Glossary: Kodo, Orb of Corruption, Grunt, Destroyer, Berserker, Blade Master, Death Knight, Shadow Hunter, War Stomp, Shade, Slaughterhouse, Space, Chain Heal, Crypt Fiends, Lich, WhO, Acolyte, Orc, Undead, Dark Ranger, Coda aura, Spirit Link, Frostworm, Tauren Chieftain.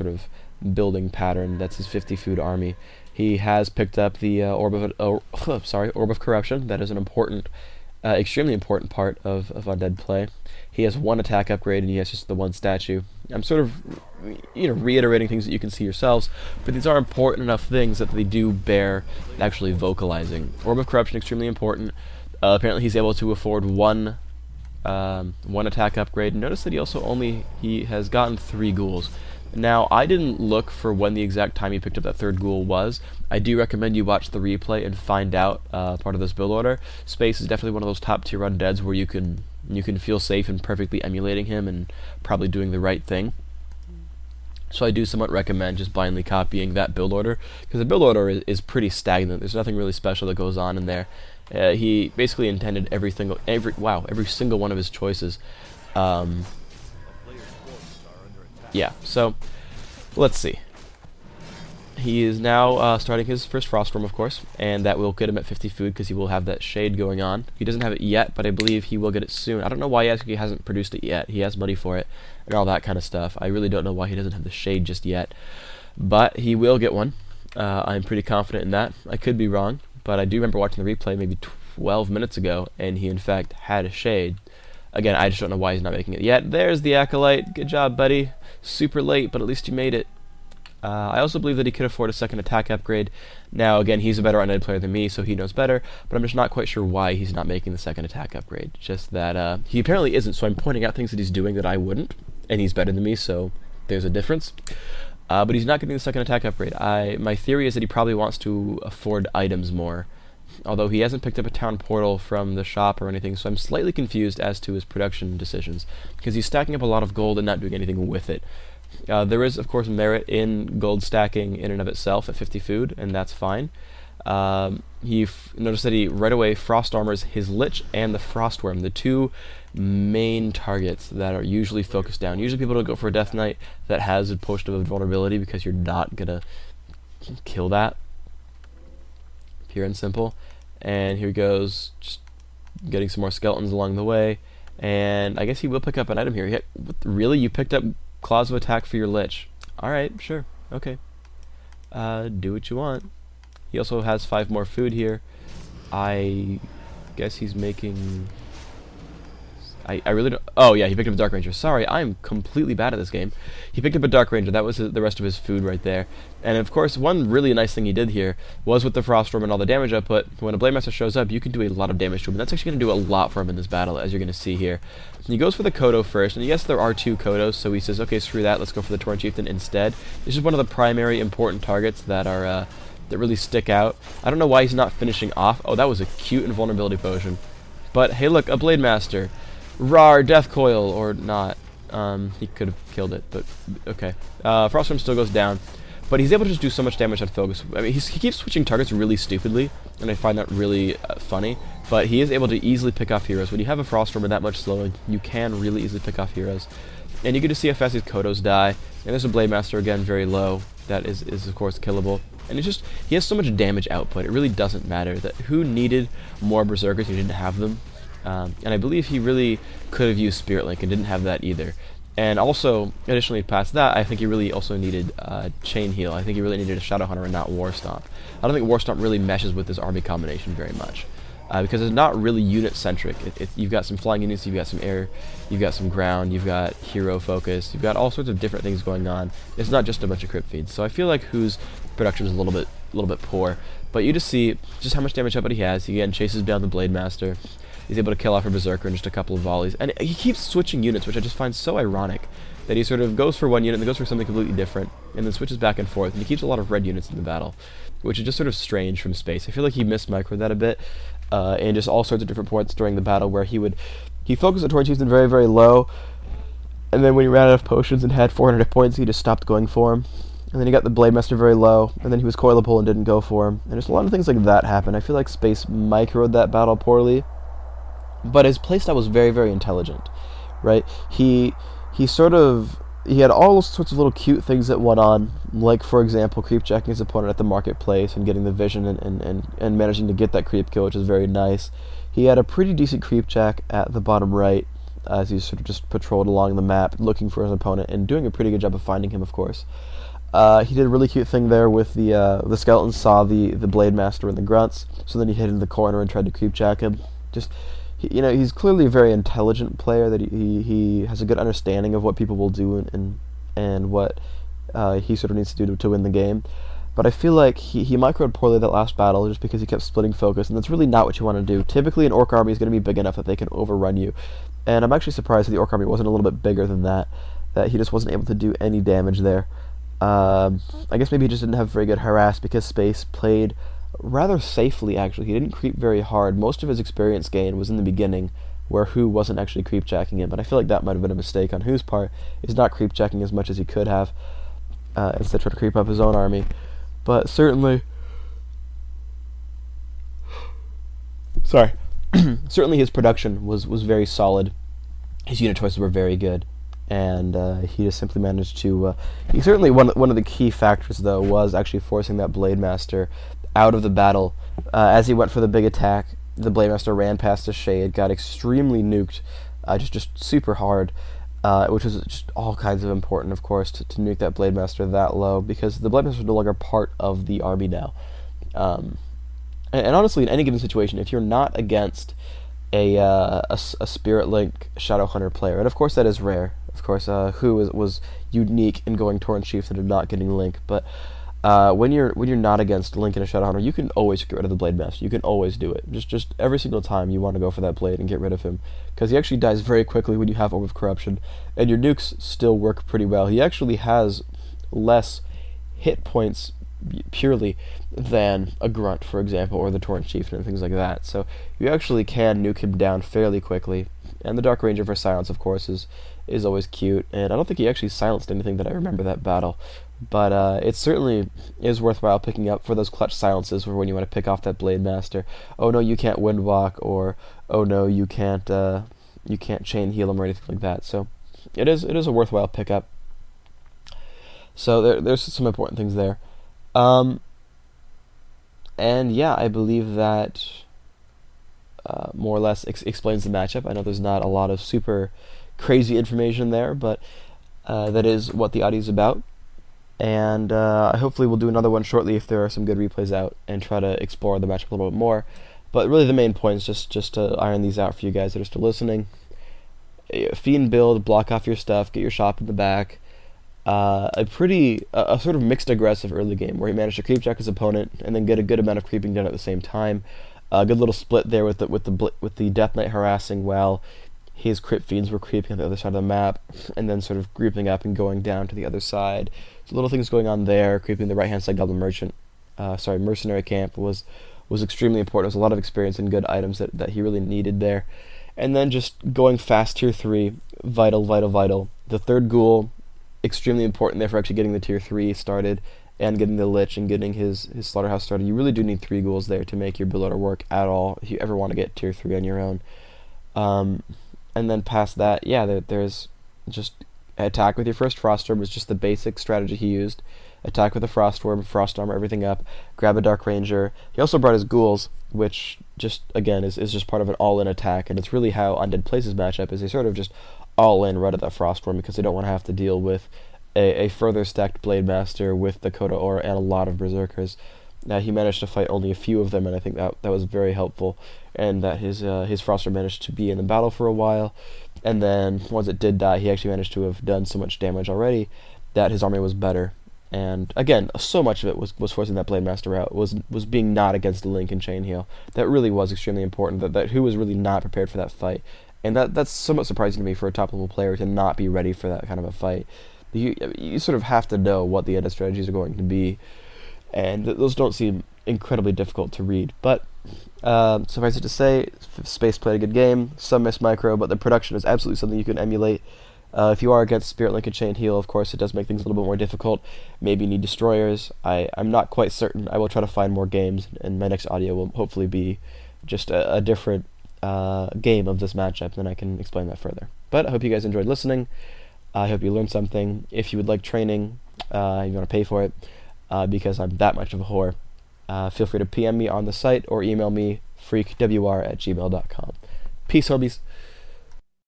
sort of building pattern. That's his 50 food army. He has picked up the Orb of Corruption. That is an important, extremely important part of Undead play. He has one attack upgrade and he has just the one statue. I'm sort of, you know, reiterating things that you can see yourselves, but these are important enough things that they do bear actually vocalizing. Orb of Corruption, extremely important. Apparently he's able to afford one attack upgrade. Notice that he also has gotten 3 ghouls. Now, I didn't look for when the exact time he picked up that 3rd ghoul was. I do recommend you watch the replay and find out part of this build order. Space is definitely one of those top tier undeads where you can feel safe in perfectly emulating him and probably doing the right thing. So I do somewhat recommend just blindly copying that build order, because the build order is pretty stagnant. There's nothing really special that goes on in there. He basically intended every single one of his choices. Yeah, so let's see. He is now starting his first Frostworm, of course, and that will get him at 50 food because he will have that shade going on. He doesn't have it yet, but I believe he will get it soon. I don't know why he hasn't produced it yet. He has money for it and all that kind of stuff. I really don't know why he doesn't have the shade just yet, but he will get one. I'm pretty confident in that. I could be wrong, but I do remember watching the replay maybe 12 minutes ago, and he in fact had a shade. Again, I just don't know why he's not making it yet. There's the Acolyte. Good job, buddy. Super late, but at least you made it. I also believe that he could afford a 2nd attack upgrade. Now, again, he's a better undead player than me, so he knows better, but I'm just not quite sure why he's not making the 2nd attack upgrade. Just that he apparently isn't, so I'm pointing out things that he's doing that I wouldn't, and he's better than me, so there's a difference. But he's not getting the 2nd attack upgrade. My theory is that he probably wants to afford items more, although he hasn't picked up a town portal from the shop or anything, so I'm slightly confused as to his production decisions, because he's stacking up a lot of gold and not doing anything with it. There is, of course, merit in gold stacking in and of itself at 50 food, and that's fine. Notice that he right away frost armors his Lich and the Frostworm, the 2 main targets that are usually focused down. Usually people don't go for a Death Knight that has a potion of vulnerability because you're not going to kill that. Pure and simple. And here he goes, just getting some more skeletons along the way. And I guess he will pick up an item here. Really? You picked up claws of attack for your Lich? Alright, sure. Okay. Do what you want. He also has 5 more food here. I guess he's making... I really don't... Oh, yeah, he picked up a Dark Ranger. Sorry, I'm completely bad at this game. He picked up a Dark Ranger. That was the rest of his food right there. And, of course, one really nice thing he did here was with the Frostworm and all the damage output, when a Blade Master shows up, you can do a lot of damage to him. And that's actually going to do a lot for him in this battle, as you're going to see here. And he goes for the Kodo first. And, yes, there are 2 Kodos, so he says, okay, screw that. Let's go for the Tauren Chieftain instead. This is one of the primary important targets that are... that really stick out. I don't know why he's not finishing off. Oh, that was a cute invulnerability potion. But hey, look, a Blade Master. Rar, Death Coil, or not. He could have killed it, but okay. Frostworm still goes down, but he's able to just do so much damage on focus. I mean, he keeps switching targets really stupidly, and I find that really funny, but he is able to easily pick off heroes. When you have a Frostworm that much slowing, you can really easily pick off heroes. And you get to see how fast these Kodos die, and there's a Blade Master, again, very low. That is of course killable, and it's just he has so much damage output. It really doesn't matter that who needed more Berserkers who didn't have them, and I believe he really could have used Spirit Link and didn't have that either. And also, additionally past that, I think he really also needed Chain Heal. I think he really needed a Shadow Hunter and not War Stomp. I don't think War Stomp really meshes with this army combination very much because it's not really unit centric. You've got some flying units, you've got some air, you've got some ground, you've got hero focus, you've got all sorts of different things going on. It's not just a bunch of Crypt Fiends. So I feel like WHO's production is a little bit poor. But you just see just how much damage output he has. He again chases down the Blade Master. He's able to kill off a Berserker in just a couple of volleys. And he keeps switching units, which I just find so ironic. That he sort of goes for one unit and then goes for something completely different, and then switches back and forth. And he keeps a lot of red units in the battle, which is just sort of strange from Space. I feel like he mismicroed that a bit. And just all sorts of different points during the battle where he focused the Tauren Chieftain very, very low, and then when he ran out of potions and had 400 points, he just stopped going for him. And then he got the Blade Master very low, and then he was coilable and didn't go for him. And just a lot of things like that happened. I feel like Space microed that battle poorly, but his playstyle was very, very intelligent, right? He had all sorts of little cute things that went on, like, for example, creep-jacking his opponent at the marketplace and getting the vision and managing to get that creep kill, which is very nice. He had a pretty decent creep-jack at the bottom right, as he sort of just patrolled along the map looking for his opponent and doing a pretty good job of finding him, of course. He did a really cute thing there with the skeleton saw the Blade Master and the grunts, so then he hid in the corner and tried to creepjack him. Just, you know, he's clearly a very intelligent player, that he has a good understanding of what people will do and what he sort of needs to do to win the game. But I feel like he microed poorly that last battle just because he kept splitting focus, and that's really not what you want to do. Typically, an orc army is going to be big enough that they can overrun you, and I'm actually surprised that the orc army wasn't a little bit bigger than that, that he just wasn't able to do any damage there. I guess maybe he just didn't have very good harass because Space played rather safely, actually. He didn't creep very hard. Most of his experience gain was in the beginning, where WhO wasn't actually creep-jacking him, but I feel like that might have been a mistake on WHO's part, is not creep-jacking as much as he could have, instead trying to creep up his own army. But certainly, sorry, certainly his production was very solid. His unit choices were very good, and he just simply managed to. He certainly one of the key factors though was actually forcing that Blade Master out of the battle. As he went for the big attack, the Blade Master ran past the Shade, got extremely nuked, just super hard. Which was just all kinds of important, of course, to nuke that Blade Master that low, because the Blade Master is no longer part of the army now. And honestly, in any given situation, if you're not against a Spirit Link Shadow Hunter player, and of course that is rare, of course, WHO was unique in going Tauren Chieftain and not getting Link, but when you're not against Link and a Shadow Hunter, you can always get rid of the Blade Master. You can always do it. Just every single time you want to go for that blade and get rid of him, because he actually dies very quickly when you have Orb of Corruption, and your nukes still work pretty well. He actually has less hit points purely than a Grunt, for example, or the Tauren Chieftain and things like that. So you actually can nuke him down fairly quickly. And the Dark Ranger for silence, of course, is always cute. And I don't think he actually silenced anything that I remember that battle. But it certainly is worthwhile picking up for those clutch silences for when you want to pick off that Blade Master. Oh no, you can't Windwalk, or oh no, you can't Chain Heal him or anything like that. So it is a worthwhile pickup. So there's some important things there, and yeah, I believe that more or less explains the matchup. I know there's not a lot of super crazy information there, but that is what the audio is about. And hopefully we'll do another one shortly if there are some good replays out and try to explore the matchup a little bit more. But really the main point is just to iron these out for you guys that are still listening. Fiend build, block off your stuff, get your shop in the back. A sort of mixed aggressive early game where he managed to creep jack his opponent and then get a good amount of creeping done at the same time. A good little split there with the Death Knight harassing well. His Crypt Fiends were creeping on the other side of the map, and then sort of grouping up and going down to the other side. So little things going on there, creeping the right-hand side Goblin Mercenary Camp was extremely important. There was a lot of experience and good items that he really needed there. And then just going fast Tier 3, vital, vital, vital. The third ghoul, extremely important there for actually getting the Tier 3 started, and getting the Lich and getting his Slaughterhouse started. You really do need 3 ghouls there to make your build order work at all, if you ever want to get Tier 3 on your own. And then past that, yeah, there's just attack with your first Frostworm was just the basic strategy he used. Attack with a Frostworm, Frost Armor everything up, grab a Dark Ranger. He also brought his ghouls, which just, again, is just part of an all-in attack, and it's really how Undead plays his matchup, is they sort of just all-in right at that Frostworm because they don't want to have to deal with a further stacked Blade Master with the Coda aura and a lot of Berserkers. He managed to fight only a few of them, and I think that was very helpful, and that his Frostworm managed to be in the battle for a while, and then once it did die, he actually managed to have done so much damage already that his army was better. And again, so much of it was forcing that Blade Master out, was being not against Link and Chain Heal. That really was extremely important, that WHO was really not prepared for that fight, and that's somewhat surprising to me for a top-level player to not be ready for that kind of a fight. You sort of have to know what the edit strategies are going to be, and those don't seem incredibly difficult to read, but suffice it to say, Space played a good game, some missed micro, but the production is absolutely something you can emulate. If you are against Spirit Link and Chain Heal, of course, it does make things a little bit more difficult. Maybe you need Destroyers. I'm not quite certain. I will try to find more games, and my next audio will hopefully be just a different game of this matchup, and then I can explain that further. But I hope you guys enjoyed listening. I hope you learned something. If you would like training, you want to pay for it, because I'm that much of a whore. Feel free to PM me on the site or email me freakwr@gmail.com. Peace, homies.